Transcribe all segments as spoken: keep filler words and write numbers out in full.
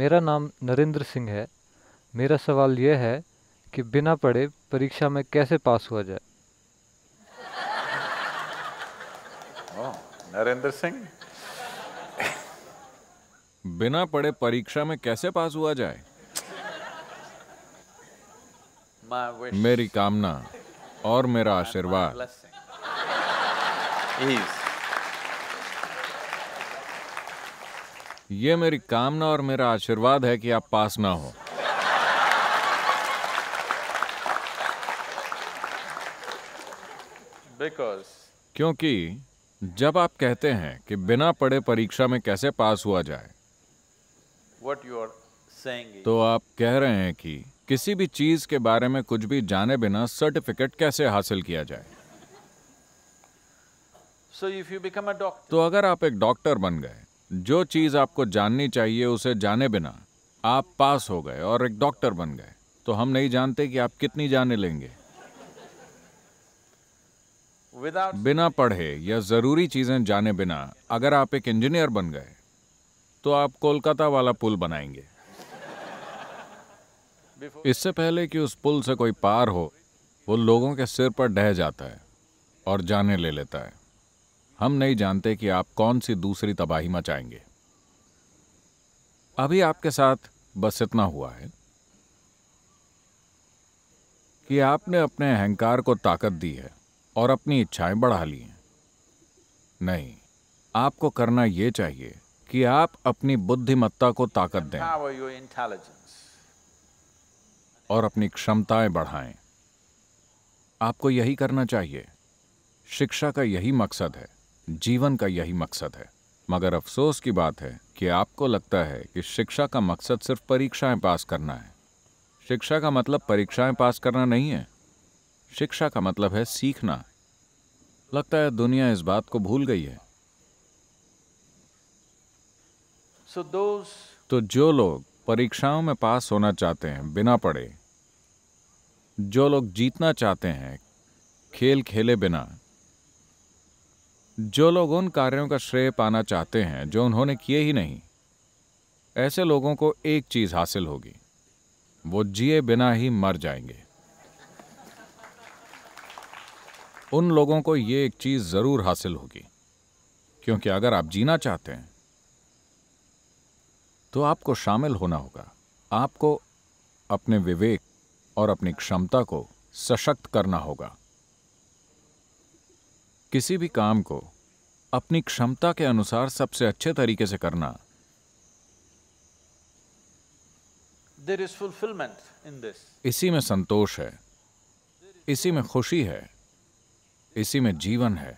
मेरा नाम नरेंद्र सिंह है। मेरा सवाल यह है कि बिना पढ़े परीक्षा में कैसे पास हुआ जाए। ओ, नरेंद्र सिंह बिना पढ़े परीक्षा में कैसे पास हुआ जाए, मेरी कामना और मेरा आशीर्वाद। ये मेरी कामना और मेरा आशीर्वाद है कि आप पास ना हो। Because... क्योंकि जब आप कहते हैं कि बिना पढ़े परीक्षा में कैसे पास हुआ जाए, What you are saying is... तो आप कह रहे हैं कि किसी भी चीज के बारे में कुछ भी जाने बिना सर्टिफिकेट कैसे हासिल किया जाए। So if you become a doctor... तो अगर आप एक डॉक्टर बन गए, जो चीज आपको जाननी चाहिए उसे जाने बिना आप पास हो गए और एक डॉक्टर बन गए, तो हम नहीं जानते कि आप कितनी जाने लेंगे। Without... बिना पढ़े या जरूरी चीजें जाने बिना अगर आप एक इंजीनियर बन गए, तो आप कोलकाता वाला पुल बनाएंगे। Before... इससे पहले कि उस पुल से कोई पार हो, वो लोगों के सिर पर ढह जाता है और जाने ले लेता है। हम नहीं जानते कि आप कौन सी दूसरी तबाही मचाएंगे। अभी आपके साथ बस इतना हुआ है कि आपने अपने अहंकार को ताकत दी है और अपनी इच्छाएं बढ़ा ली हैं। नहीं, आपको करना यह चाहिए कि आप अपनी बुद्धिमत्ता को ताकत दें और अपनी क्षमताएं बढ़ाएं। आपको यही करना चाहिए। शिक्षा का यही मकसद है, जीवन का यही मकसद है। मगर अफसोस की बात है कि आपको लगता है कि शिक्षा का मकसद सिर्फ परीक्षाएं पास करना है। शिक्षा का मतलब परीक्षाएं पास करना नहीं है। शिक्षा का मतलब है सीखना। लगता है दुनिया इस बात को भूल गई है। so those... तो जो लोग परीक्षाओं में पास होना चाहते हैं बिना पढ़े, जो लोग जीतना चाहते हैं खेल खेले बिना, जो लोग उन कार्यों का श्रेय पाना चाहते हैं जो उन्होंने किए ही नहीं, ऐसे लोगों को एक चीज हासिल होगी, वो जिए बिना ही मर जाएंगे। उन लोगों को ये एक चीज जरूर हासिल होगी, क्योंकि अगर आप जीना चाहते हैं तो आपको शामिल होना होगा। आपको अपने विवेक और अपनी क्षमता को सशक्त करना होगा। किसी भी काम को अपनी क्षमता के अनुसार सबसे अच्छे तरीके से करना, There is fulfillment in this. इसी में संतोष है, इसी में खुशी है, इसी में जीवन है।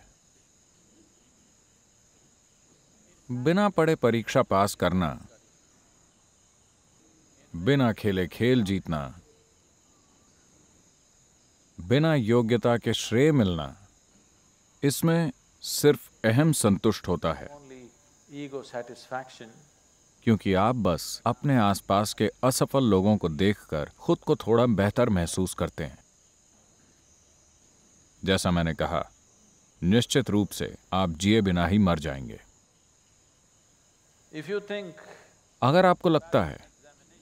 बिना पढ़े परीक्षा पास करना, बिना खेले खेल जीतना, बिना योग्यता के श्रेय मिलना, इसमें सिर्फ अहम संतुष्ट होता है, क्योंकि आप बस अपने आसपास के असफल लोगों को देखकर खुद को थोड़ा बेहतर महसूस करते हैं। जैसा मैंने कहा, निश्चित रूप से आप जिए बिना ही मर जाएंगे। If you think... अगर आपको लगता है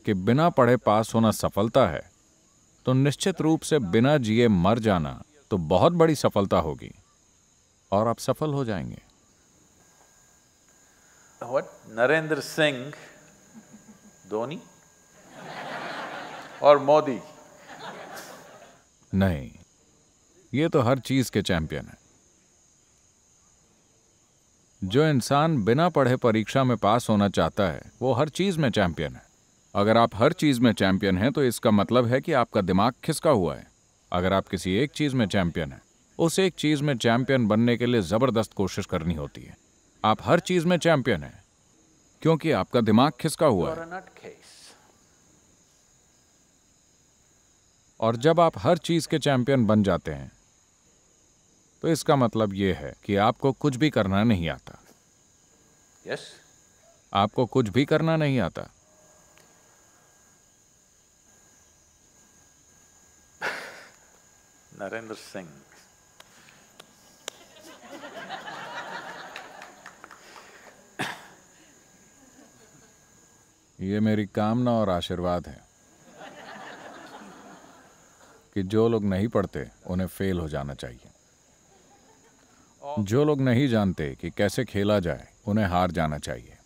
कि बिना पढ़े पास होना सफलता है, तो निश्चित रूप से बिना जिए मर जाना तो बहुत बड़ी सफलता होगी और आप सफल हो जाएंगे। What? नरेंद्र सिंह, धोनी और मोदी? नहीं, ये तो हर चीज के चैंपियन है। जो इंसान बिना पढ़े परीक्षा में पास होना चाहता है, वो हर चीज में चैंपियन है। अगर आप हर चीज में चैंपियन हैं, तो इसका मतलब है कि आपका दिमाग खिसका हुआ है। अगर आप किसी एक चीज में चैंपियन हैं, उस एक चीज में चैंपियन बनने के लिए जबरदस्त कोशिश करनी होती है। आप हर चीज में चैंपियन हैं, क्योंकि आपका दिमाग खिसका हुआ है। और जब आप हर चीज के चैंपियन बन जाते हैं, तो इसका मतलब यह है कि आपको कुछ भी करना नहीं आता। यस, आपको कुछ भी करना नहीं आता। नरेंद्र सिंह, ये मेरी कामना और आशीर्वाद है कि जो लोग नहीं पढ़ते उन्हें फेल हो जाना चाहिए। जो लोग नहीं जानते कि कैसे खेला जाए उन्हें हार जाना चाहिए।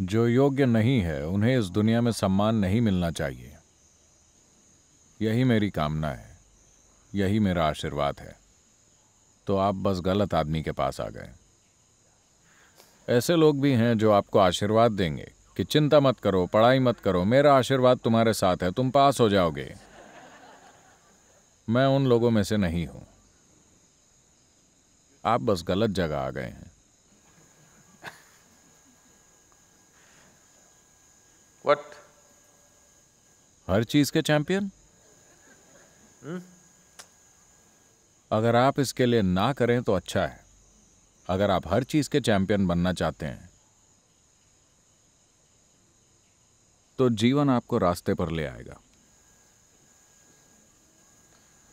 जो योग्य नहीं है उन्हें इस दुनिया में सम्मान नहीं मिलना चाहिए। यही मेरी कामना है, यही मेरा आशीर्वाद है। तो आप बस गलत आदमी के पास आ गए। ऐसे लोग भी हैं जो आपको आशीर्वाद देंगे कि चिंता मत करो, पढ़ाई मत करो, मेरा आशीर्वाद तुम्हारे साथ है, तुम पास हो जाओगे। मैं उन लोगों में से नहीं हूं। आप बस गलत जगह आ गए हैं। What? हर चीज के चैंपियन? hmm? अगर आप इसके लिए ना करें तो अच्छा है। अगर आप हर चीज के चैंपियन बनना चाहते हैं तो जीवन आपको रास्ते पर ले आएगा।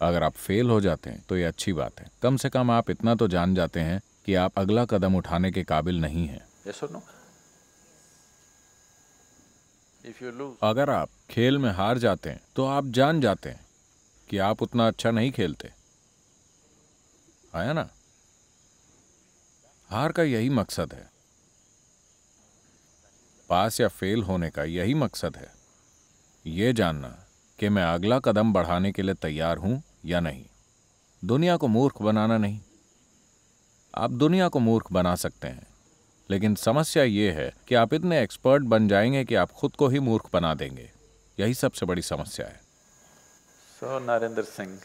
अगर आप फेल हो जाते हैं तो यह अच्छी बात है। कम से कम आप इतना तो जान जाते हैं कि आप अगला कदम उठाने के काबिल नहीं हैं। Yes or no? अगर आप खेल में हार जाते हैं तो आप जान जाते हैं कि आप उतना अच्छा नहीं खेलते। आया ना? हार का यही मकसद है। पास या फेल होने का यही मकसद है। ये जानना कि मैं अगला कदम बढ़ाने के लिए तैयार हूं या नहीं। दुनिया को मूर्ख बनाना नहीं। आप दुनिया को मूर्ख बना सकते हैं, लेकिन समस्या ये है कि आप इतने एक्सपर्ट बन जाएंगे कि आप खुद को ही मूर्ख बना देंगे। यही सबसे बड़ी समस्या है। So Narendra Singh,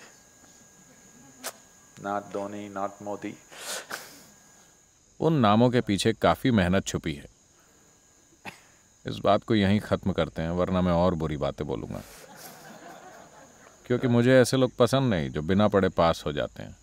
not Dhoni, not Modi. उन नामों के पीछे काफी मेहनत छुपी है। इस बात को यहीं खत्म करते हैं, वरना मैं और बुरी बातें बोलूंगा, क्योंकि मुझे ऐसे लोग पसंद नहीं जो बिना पढ़े पास हो जाते हैं।